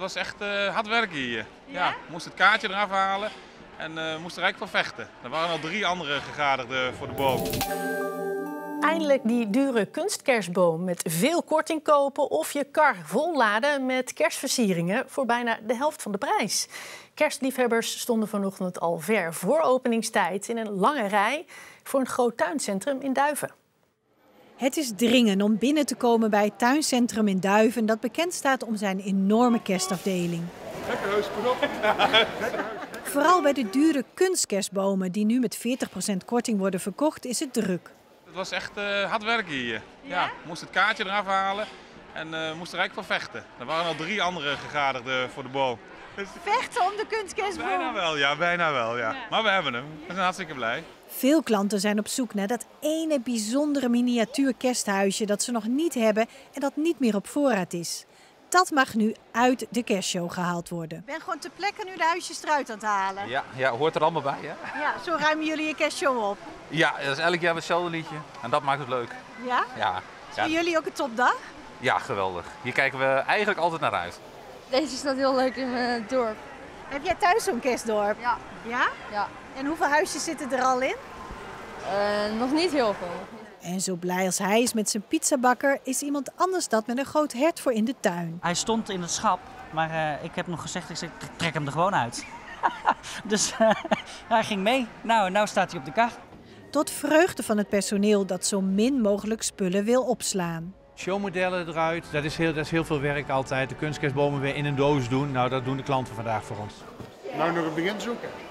was echt hard werken hier. Ja? Ja, moest het kaartje eraf halen en moest er eigenlijk voor vechten. Er waren al 3 andere gegadigden voor de boom. Eindelijk die dure kunstkerstboom met veel korting kopen of je kar vol laden met kerstversieringen voor bijna de helft van de prijs. Kerstliefhebbers stonden vanochtend al ver voor openingstijd in een lange rij voor een groot tuincentrum in Duiven. Het is dringend om binnen te komen bij het tuincentrum in Duiven dat bekend staat om zijn enorme kerstafdeling. Lekker heus, vooral bij de dure kunstkerstbomen die nu met 40% korting worden verkocht is het druk. Het was echt hard werken hier. Ja? Ja, moest het kaartje eraf halen en moest er eigenlijk voor vechten. Er waren al 3 andere gegadigden voor de boom. Vechten om de kunstkerstboom? Bijna wel, ja, bijna wel. Ja. Ja. Maar we hebben hem. We zijn hartstikke blij. Veel klanten zijn op zoek naar dat ene bijzondere miniatuur kersthuisje dat ze nog niet hebben en dat niet meer op voorraad is. Dat mag nu uit de kerstshow gehaald worden. Ik ben gewoon ter plekke nu de huisjes eruit aan het halen. Ja, ja, hoort er allemaal bij, hè? Ja, zo ruimen jullie je kerstshow op. Ja, dat is elk jaar hetzelfde liedje en dat maakt het leuk. Ja? Ja. Is voor jullie ook een topdag? Ja, geweldig. Hier kijken we eigenlijk altijd naar uit. Deze staat heel leuk in het dorp. Heb jij thuis zo'n kerstdorp? Ja. Ja? Ja. En hoeveel huisjes zitten er al in? Nog niet heel veel. En zo blij als hij is met zijn pizzabakker, is iemand anders dat met een groot hert voor in de tuin. Hij stond in het schap, maar ik heb nog gezegd, ik zeg, trek hem er gewoon uit. Dus hij ging mee. Nou staat hij op de kar. Tot vreugde van het personeel dat zo min mogelijk spullen wil opslaan. Showmodellen eruit, dat is heel veel werk altijd. De kunstkerstbomen weer in een doos doen, nou dat doen de klanten vandaag voor ons. Nou nog een begin zoeken.